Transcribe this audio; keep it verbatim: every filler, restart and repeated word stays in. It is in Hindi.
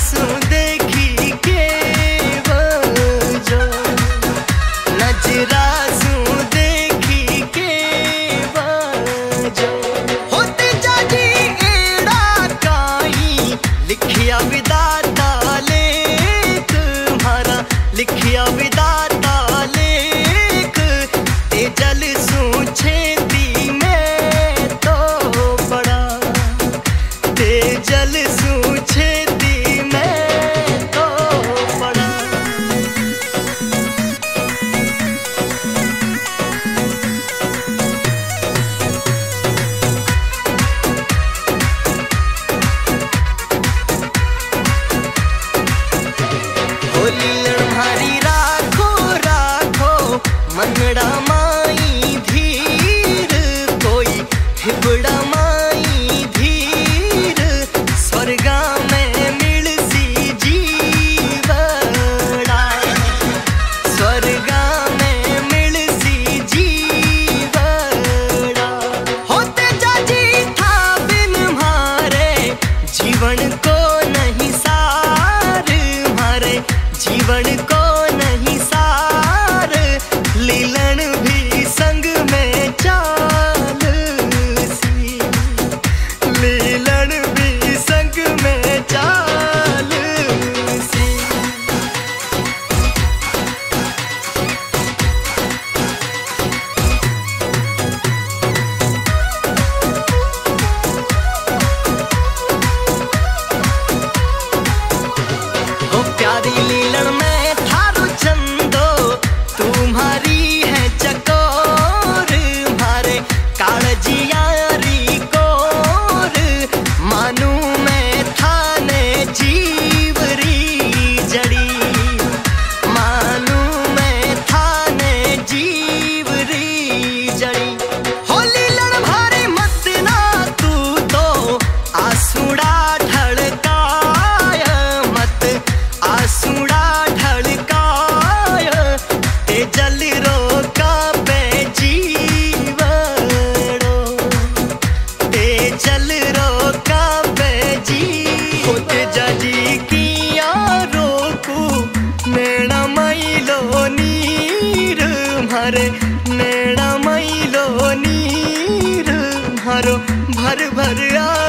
भर भर आ